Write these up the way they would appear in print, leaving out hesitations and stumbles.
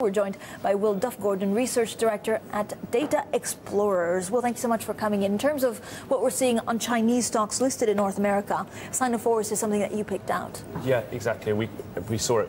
We're joined by Will Duff Gordon, Research Director at Data Explorers. Will, thank you so much for coming in. In terms of what we're seeing on Chinese stocks listed in North America, Sino-Forest is something that you picked out. Yeah, exactly. We saw it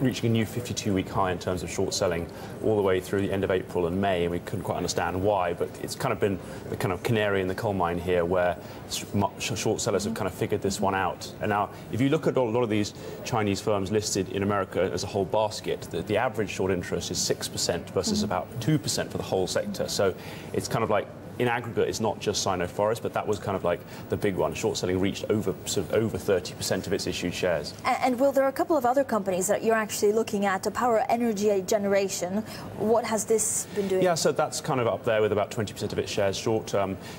reaching a new 52-week high in terms of short selling all the way through the end of April and May, and we couldn't quite understand why, but it's kind of been the kind of canary in the coal mine here, where short sellers have kind of figured this one out. And now, if you look at a lot of these Chinese firms listed in America as a whole basket, the average short interest is 6% versus about 2% for the whole sector. So it's kind of like, in aggregate, it's not just Sino-Forest, but that was kind of like the big one. Short selling reached over 30% of its issued shares. And Will, there are a couple of other companies that you're actually looking at, a power energy generation. What has this been doing? Yeah, so that's kind of up there with about 20% of its shares short.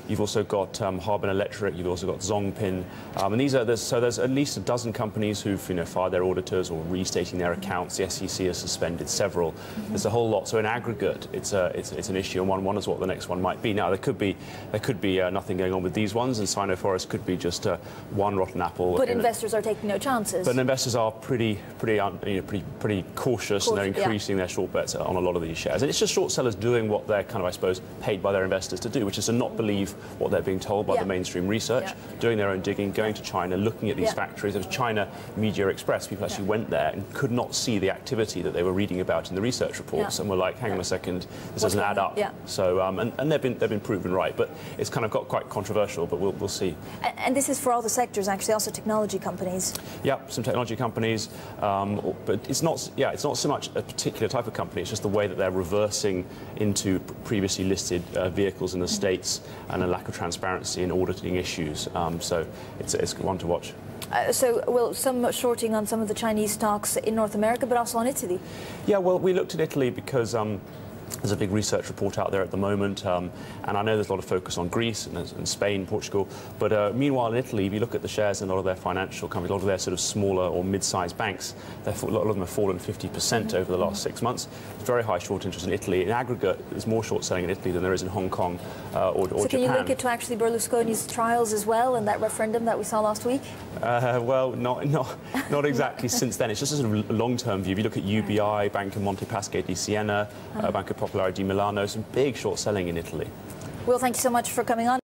You've also got Harbin Electric. You've also got Zongpin, and there's at least a dozen companies who've fired their auditors or restating their accounts. The SEC has suspended several. There's a whole lot. So in aggregate, it's an issue, and one wonders what the next one might be. Now there could be nothing going on with these ones, and Sino-Forest could be just one rotten apple. But investors are taking no chances. But investors are pretty cautious, and they're increasing their short bets on a lot of these shares. And it's just short sellers doing what they're kind of, I suppose, paid by their investors to do, which is to not believe what they're being told by the mainstream research, doing their own digging, going to China, looking at these factories. There was China Media Express. People actually went there and could not see the activity that they were reading about in the research reports, and were like, hang on a second, this doesn't add up. Yeah. So and they've been proven right, but it's kind of got quite controversial, but we'll see. And this is for all the sectors, actually, also technology companies. Yeah, some technology companies, but it's not so much a particular type of company. It's just the way that they're reversing into previously listed vehicles in the States, and a lack of transparency in auditing issues. So it's one to watch. So, well, some shorting on some of the Chinese stocks in North America, but also on Italy. Yeah, well, we looked at Italy because there's a big research report out there at the moment, and I know there's a lot of focus on Greece and Spain, Portugal, but meanwhile in Italy, if you look at the shares in a lot of their financial companies, a lot of their sort of smaller or mid-sized banks, a lot of them have fallen 50% over the last 6 months. Very high short interest in Italy. In aggregate, there's more short selling in Italy than there is in Hong Kong or Japan. So can you link it to actually Berlusconi's trials as well, and that referendum that we saw last week? Well, not exactly since then. It's just a sort of long-term view. If you look at UBI Bank of Monte Paschi di Siena, Bank of Milano, some big short selling in Italy. Will, thank you so much for coming on.